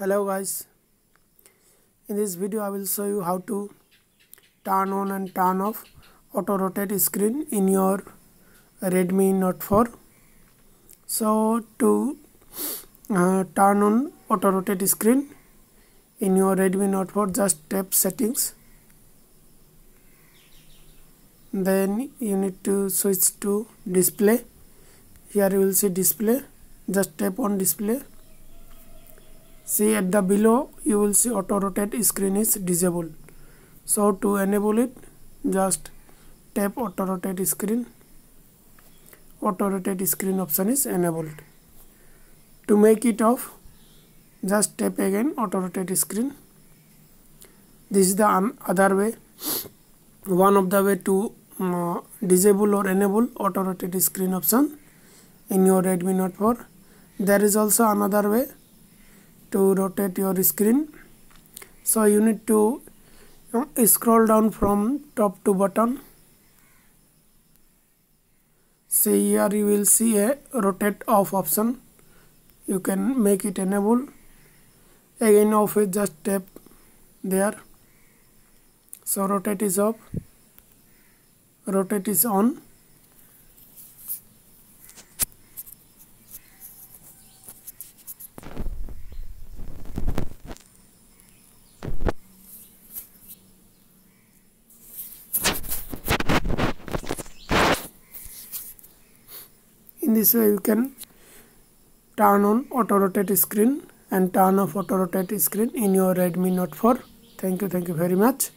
Hello guys, in this video I will show you how to turn on and turn off auto rotate screen in your Redmi Note 4. So to turn on auto rotate screen in your Redmi Note 4, just tap settings, then you need to switch to display. Here you will see display, just tap on display. See at the below you will see auto rotate screen is disabled. So to enable it, just tap auto rotate screen. Auto rotate screen option is enabled. To make it off, just tap again auto rotate screen. This is the other way, one of the way to disable or enable auto rotate screen option in your Redmi Note 4. There is also another way to rotate your screen. So you need to scroll down from top to bottom. See here you will see a rotate off option. You can make it enable. Again off is just tap there. So rotate is off, rotate is on. In this way you can turn on auto rotate screen and turn off auto rotate screen in your Redmi Note 4. Thank you very much.